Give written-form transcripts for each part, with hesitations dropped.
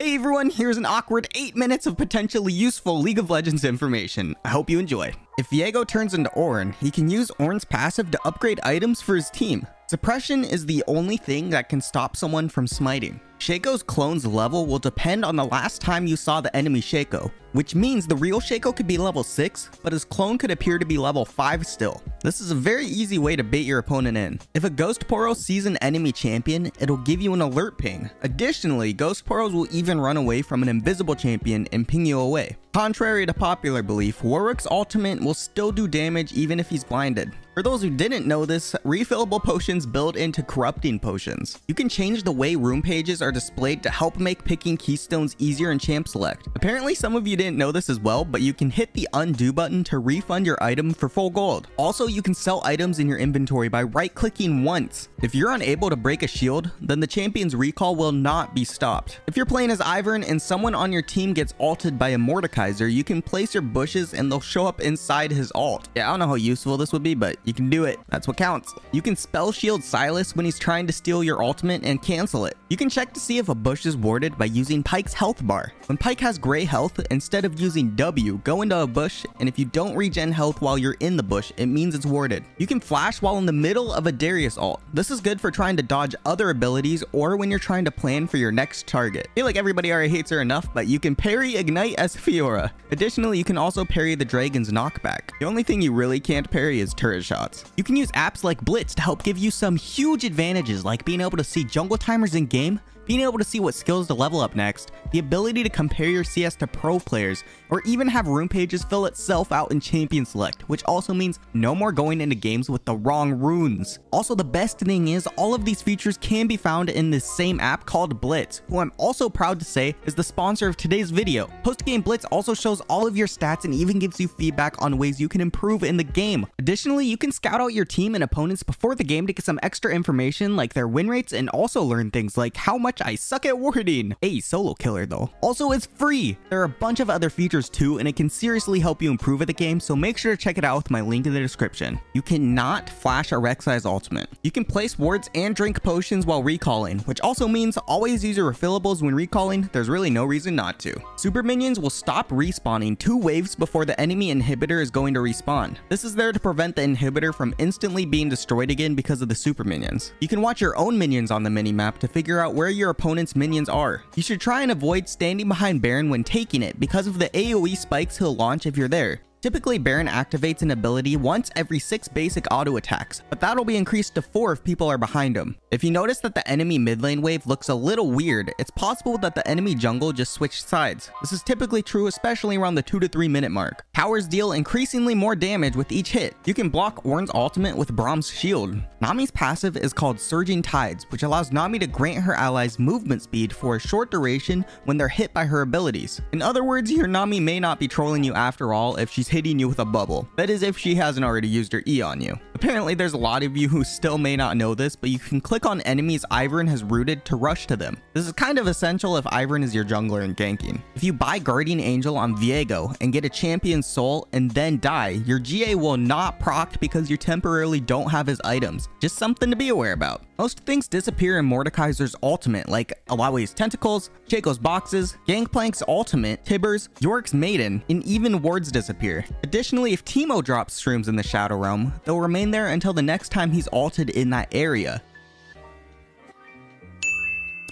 Hey everyone, here's an awkward 8 minutes of potentially useful League of Legends information. I hope you enjoy. If Viego turns into Ornn, he can use Ornn's passive to upgrade items for his team. Suppression is the only thing that can stop someone from smiting. Shaco's clone's level will depend on the last time you saw the enemy Shaco, which means the real Shaco could be level 6, but his clone could appear to be level 5 still. This is a very easy way to bait your opponent in. If a Ghost Poro sees an enemy champion, it'll give you an alert ping. Additionally, Ghost Poros will even run away from an invisible champion and ping you away. Contrary to popular belief, Warwick's ultimate will still do damage even if he's blinded. For those who didn't know this, refillable potions build into corrupting potions. You can change the way room pages are displayed to help make picking keystones easier in champ select. Apparently some of you didn't know this as well, but you can hit the undo button to refund your item for full gold. Also, you can sell items in your inventory by right-clicking once. If you're unable to break a shield, then the champion's recall will not be stopped. If you're playing as Ivern and someone on your team gets ulted by a Mordekaiser, you can place your bushes and they'll show up inside his ult. Yeah, I don't know how useful this would be, but you can do it. That's what counts. You can spell shield Silas when he's trying to steal your ultimate and cancel it. You can check to see if a bush is warded by using Pike's health bar. When Pike has gray health, instead of using W, go into a bush, and if you don't regen health while you're in the bush, it means it's warded. You can flash while in the middle of a Darius ult. This is good for trying to dodge other abilities or when you're trying to plan for your next target. I feel like everybody already hates her enough, but you can parry Ignite as Fiora. Additionally, you can also parry the dragon's knockback. The only thing you really can't parry is turret shot. You can use apps like Blitz to help give you some huge advantages, like being able to see jungle timers in game, being able to see what skills to level up next, the ability to compare your CS to pro players, or even have room pages fill itself out in champion select, which also means no more going into games with the wrong runes. Also, the best thing is all of these features can be found in this same app called Blitz, who I'm also proud to say is the sponsor of today's video. Post-game Blitz also shows all of your stats and even gives you feedback on ways you can improve in the game. Additionally, you can scout out your team and opponents before the game to get some extra information like their win rates, and also learn things like how much I suck at warding. A solo killer though. Also, it's free. There are a bunch of other features too, and it can seriously help you improve at the game, so make sure to check it out with my link in the description. You cannot flash a Rek'Sai's ultimate. You can place wards and drink potions while recalling, which also means always use your refillables when recalling. There's really no reason not to. Super minions will stop respawning 2 waves before the enemy inhibitor is going to respawn. This is there to prevent the inhibitor from instantly being destroyed again because of the super minions. You can watch your own minions on the minimap to figure out where your opponent's minions are. You should try and avoid standing behind Baron when taking it because of the AoE spikes he'll launch if you're there. Typically, Baron activates an ability once every 6 basic auto attacks, but that'll be increased to 4 if people are behind him. If you notice that the enemy mid lane wave looks a little weird, it's possible that the enemy jungle just switched sides. This is typically true especially around the 2 to 3 minute mark. Towers deal increasingly more damage with each hit. You can block Ornn's ultimate with Brahm's shield. Nami's passive is called Surging Tides, which allows Nami to grant her allies movement speed for a short duration when they're hit by her abilities. In other words, your Nami may not be trolling you after all if she's hitting you with a bubble. That is, if she hasn't already used her E on you. Apparently, there's a lot of you who still may not know this, but you can click on enemies Ivern has rooted to rush to them. This is kind of essential if Ivern is your jungler and ganking. If you buy Guardian Angel on Viego and get a champion soul and then die, your GA will not proc because you temporarily don't have his items. Just something to be aware about. Most things disappear in Mordekaiser's ultimate, like Alawi's tentacles, Shaco's boxes, Gangplank's ultimate, Tibbers, Yorick's maiden, and even wards disappear. Additionally, if Teemo drops shrooms in the Shadow Realm, they'll remain there until the next time he's ulted in that area.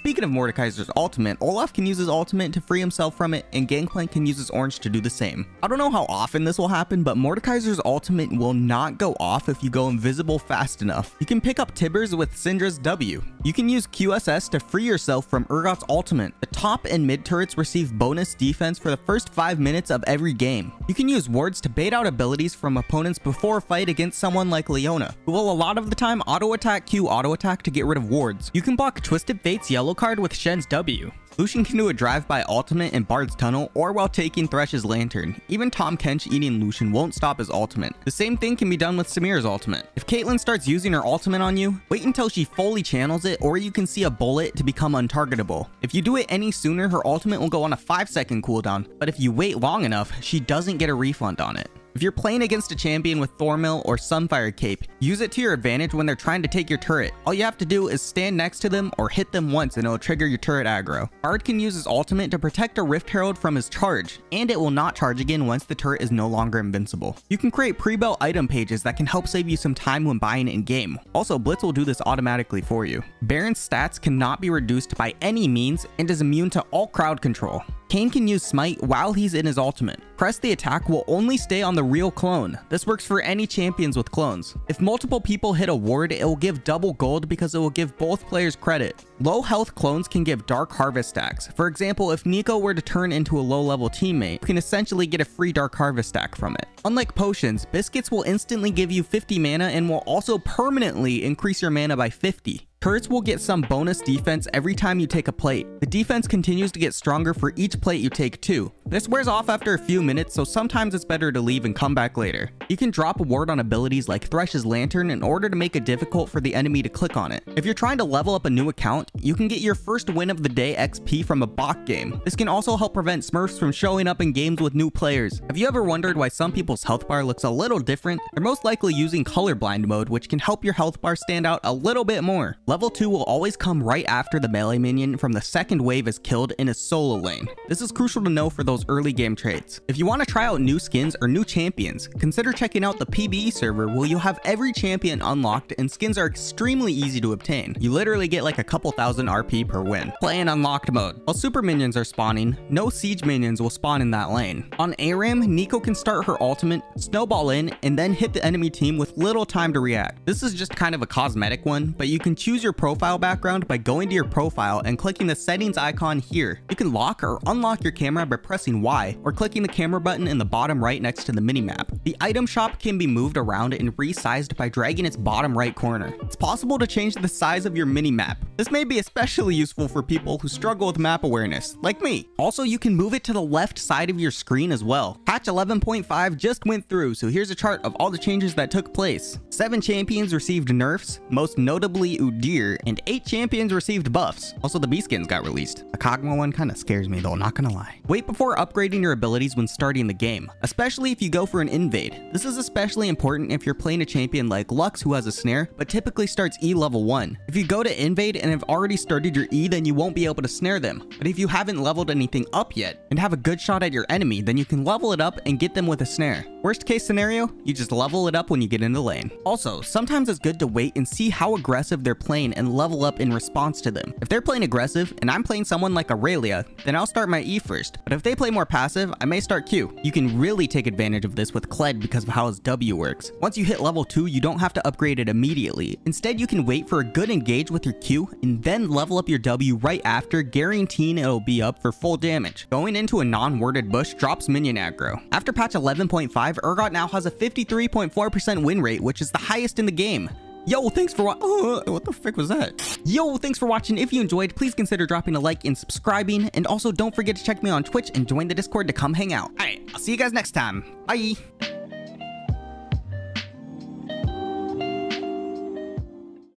Speaking of Mordekaiser's ultimate, Olaf can use his ultimate to free himself from it, and Gangplank can use his orange to do the same. I don't know how often this will happen, but Mordekaiser's ultimate will not go off if you go invisible fast enough. You can pick up Tibbers with Syndra's W. You can use QSS to free yourself from Urgot's ultimate. The top and mid turrets receive bonus defense for the first 5 minutes of every game. You can use wards to bait out abilities from opponents before a fight against someone like Leona, who will a lot of the time auto-attack Q auto-attack to get rid of wards. You can block Twisted Fate's yellow card with Shen's W. Lucian can do a drive-by ultimate in Bard's Tunnel or while taking Thresh's Lantern. Even Tom Kench eating Lucian won't stop his ultimate. The same thing can be done with Samir's ultimate. If Caitlyn starts using her ultimate on you, wait until she fully channels it, or you can see a bullet to become untargetable. If you do it any sooner, her ultimate will go on a 5-second cooldown, but if you wait long enough, she doesn't get a refund on it. If you're playing against a champion with Thornmail or Sunfire Cape, use it to your advantage when they're trying to take your turret. All you have to do is stand next to them or hit them once and it'll trigger your turret aggro. Bard can use his ultimate to protect a Rift Herald from his charge, and it will not charge again once the turret is no longer invincible. You can create pre-built item pages that can help save you some time when buying in-game. Also, Blitz will do this automatically for you. Baron's stats cannot be reduced by any means and is immune to all crowd control. Kayn can use Smite while he's in his ultimate. Press the attack will only stay on the real clone. This works for any champions with clones. If multiple people hit a ward, it will give double gold because it will give both players credit. Low health clones can give Dark Harvest stacks. For example, if Nico were to turn into a low level teammate, you can essentially get a free Dark Harvest stack from it. Unlike potions, biscuits will instantly give you 50 mana and will also permanently increase your mana by 50. Turrets will get some bonus defense every time you take a plate. The defense continues to get stronger for each plate you take too. This wears off after a few minutes, so sometimes it's better to leave and come back later. You can drop a ward on abilities like Thresh's Lantern in order to make it difficult for the enemy to click on it. If you're trying to level up a new account, you can get your first win of the day XP from a bot game. This can also help prevent smurfs from showing up in games with new players. Have you ever wondered why some people's health bar looks a little different? They're most likely using colorblind mode, which can help your health bar stand out a little bit more. Level 2 will always come right after the melee minion from the second wave is killed in a solo lane. This is crucial to know for those early game traits. If you want to try out new skins or new champions, consider checking out the PBE server where you have every champion unlocked and skins are extremely easy to obtain. You literally get like a couple thousand RP per win. Play in unlocked mode. While super minions are spawning, no siege minions will spawn in that lane. On ARAM, Nico can start her ultimate, snowball in, and then hit the enemy team with little time to react. This is just kind of a cosmetic one, but you can choose your profile background by going to your profile and clicking the settings icon here. You can lock or unlock your camera by pressing Y or clicking the camera button in the bottom right next to the minimap. The item shop can be moved around and resized by dragging its bottom right corner. It's possible to change the size of your minimap. This may be especially useful for people who struggle with map awareness, like me. Also, you can move it to the left side of your screen as well. Patch 11.5 just went through, so here's a chart of all the changes that took place. 7 champions received nerfs, most notably Udyr, and 8 champions received buffs. Also, the B-skins got released. The Kog'Maw one kind of scares me though, not gonna lie. Wait before upgrading your abilities when starting the game, especially if you go for an invade. This is especially important if you're playing a champion like Lux who has a snare, but typically starts E level 1. If you go to invade and have already started your E, then you won't be able to snare them. But if you haven't leveled anything up yet and have a good shot at your enemy, then you can level it up and get them with a snare. Worst case scenario, you just level it up when you get into lane. Also, sometimes it's good to wait and see how aggressive they're playing and level up in response to them. If they're playing aggressive and I'm playing someone like Aurelia, then I'll start my E first, but if they play more passive, I may start Q. You can really take advantage of this with Kled because of how his W works. Once you hit level 2, you don't have to upgrade it immediately. Instead, you can wait for a good engage with your Q and then level up your W right after, guaranteeing it'll be up for full damage. Going into a non-worded bush drops minion aggro. After patch 11.5, Urgot now has a 53.4% win rate, which is the highest in the game. Yo, thanks for what the frick was that? Yo, thanks for watching. If you enjoyed, please consider dropping a like and subscribing. And also don't forget to check me on Twitch and join the Discord to come hang out. All right, I'll see you guys next time. Bye.